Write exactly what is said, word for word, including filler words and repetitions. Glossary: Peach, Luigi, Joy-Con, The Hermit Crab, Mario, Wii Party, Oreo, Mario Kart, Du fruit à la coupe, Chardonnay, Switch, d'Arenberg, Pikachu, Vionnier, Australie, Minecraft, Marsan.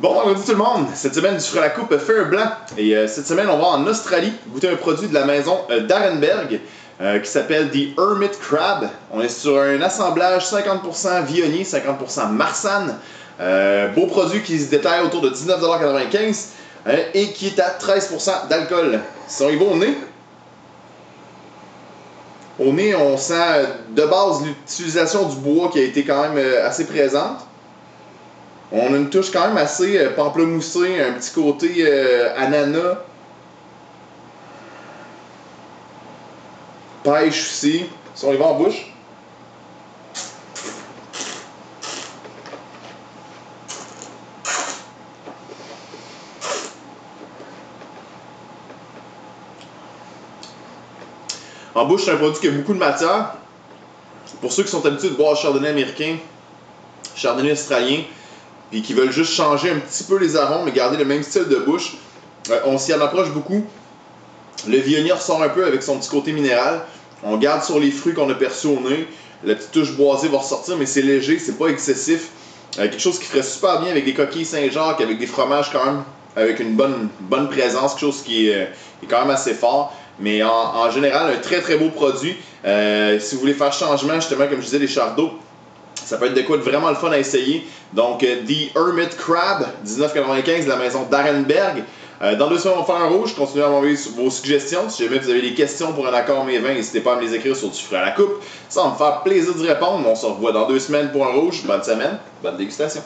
Bon vendredi tout le monde! Cette semaine, Du fruit à la coupe fait un blanc. Et euh, cette semaine, on va en Australie goûter un produit de la maison euh, d'Arenberg euh, qui s'appelle The Hermit Crab. On est sur un assemblage cinquante pour cent Vionnier, cinquante pour cent Marsan. Euh, beau produit qui se détaille autour de dix-neuf quatre-vingt-quinze euh, et qui est à treize pour cent d'alcool. Si on y va au nez, au nez, on sent de base l'utilisation du bois qui a été quand même euh, assez présente. On a une touche quand même assez euh, pamplemoussée, un petit côté euh, ananas. Pêche aussi, si on y va en bouche. En bouche, c'est un produit qui a beaucoup de matière. Pour ceux qui sont habitués de boire chardonnay américain, chardonnay australien, puis qui veulent juste changer un petit peu les arômes mais garder le même style de bouche, euh, on s'y en approche beaucoup. Le vionnier ressort un peu avec son petit côté minéral. On garde sur les fruits qu'on a perçus au nez. La petite touche boisée va ressortir, mais c'est léger, c'est pas excessif. Euh, quelque chose qui ferait super bien avec des coquilles Saint-Jacques, avec des fromages quand même, avec une bonne, bonne présence, quelque chose qui est, euh, est quand même assez fort. Mais en, en général, un très très beau produit. Euh, si vous voulez faire changement, justement, comme je disais, les chardos, ça peut être de quoi de vraiment le fun à essayer. Donc, The Hermit Crab, dix-neuf quatre-vingt-quinze, de la maison d'Arenberg. Euh, dans deux semaines, on va faire un rouge. Continuez à m'envoyer vos suggestions. Si jamais vous avez des questions pour un accord mes vins, n'hésitez pas à me les écrire sur Du fruit à la coupe. Ça va me faire plaisir d'y répondre. On se revoit dans deux semaines pour un rouge. Bonne semaine, bonne dégustation.